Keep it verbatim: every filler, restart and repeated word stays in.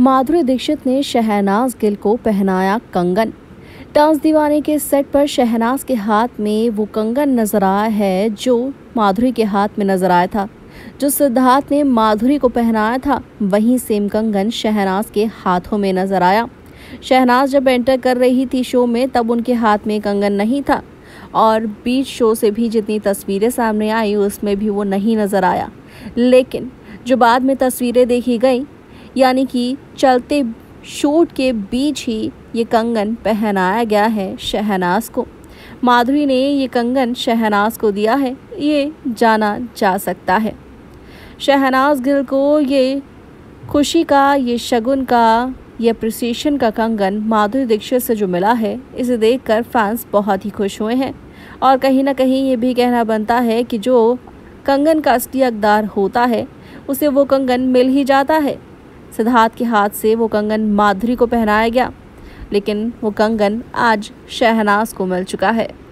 माधुरी दीक्षित ने शहनाज गिल को पहनाया कंगन। डांस दीवाने के सेट पर शहनाज के हाथ में वो कंगन नजर आया है जो माधुरी के हाथ में नजर आया था। जो सिद्धार्थ ने माधुरी को पहनाया था वही सेम कंगन शहनाज के हाथों में नजर आया। शहनाज जब एंटर कर रही थी शो में तब उनके हाथ में कंगन नहीं था और बीच शो से भी जितनी तस्वीरें सामने आई उसमें भी वो नहीं नजर आया। लेकिन जो बाद में तस्वीरें देखी गई यानी कि चलते शूट के बीच ही ये कंगन पहनाया गया है शहनाज को। माधुरी ने ये कंगन शहनाज को दिया है ये जाना जा सकता है। शहनाज गिल को ये खुशी का, ये शगुन का, ये अप्रिसिएशन का कंगन माधुरी दीक्षित से जो मिला है इसे देखकर फैंस बहुत ही खुश हुए हैं। और कहीं ना कहीं ये भी कहना बनता है कि जो कंगन का असली हकदार होता है उसे वो कंगन मिल ही जाता है। सिद्धार्थ के हाथ से वो कंगन माधुरी को पहनाया गया लेकिन वो कंगन आज शहनाज को मिल चुका है।